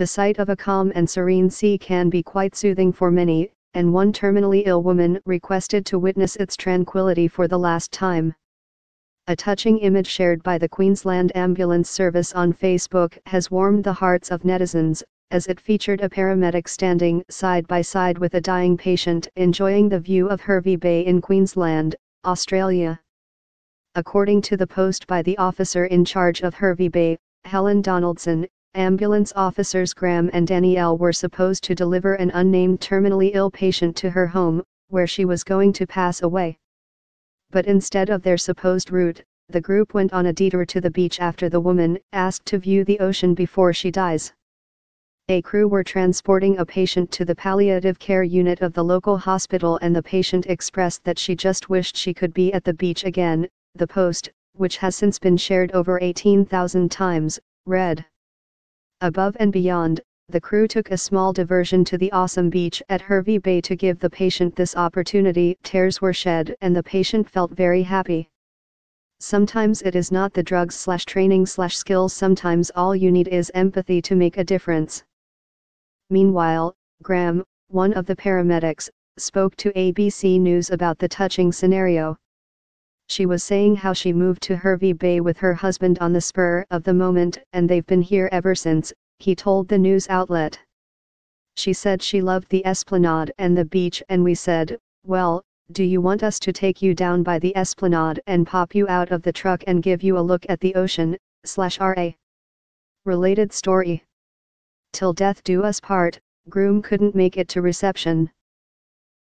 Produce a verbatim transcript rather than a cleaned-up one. the sight of a calm and serene sea can be quite soothing for many, and one terminally ill woman requested to witness its tranquility for the last time. A touching image shared by the Queensland Ambulance Service on Facebook has warmed the hearts of netizens, as it featured a paramedic standing side by side with a dying patient enjoying the view of Hervey Bay in Queensland, Australia. According to the post by the officer in charge of Hervey Bay, Helen Donaldson, ambulance officers Graham and Danielle were supposed to deliver an unnamed terminally ill patient to her home, where she was going to pass away. But instead of their supposed route, the group went on a detour to the beach after the woman asked to view the ocean before she dies. A crew were transporting a patient to the palliative care unit of the local hospital, and the patient expressed that she just wished she could be at the beach again, the post, which has since been shared over eighteen thousand times, read. Above and beyond, the crew took a small diversion to the awesome beach at Hervey Bay to give the patient this opportunity. Tears were shed and the patient felt very happy. Sometimes it is not the drugs slash training slash skills, sometimes all you need is empathy to make a difference. Meanwhile, Graham, one of the paramedics, spoke to A B C News about the touching scenario. She was saying how she moved to Hervey Bay with her husband on the spur of the moment, and they've been here ever since, he told the news outlet. She said she loved the esplanade and the beach, and we said, well, do you want us to take you down by the esplanade and pop you out of the truck and give you a look at the ocean, slash R A. Related story. Till death do us part, groom couldn't make it to reception.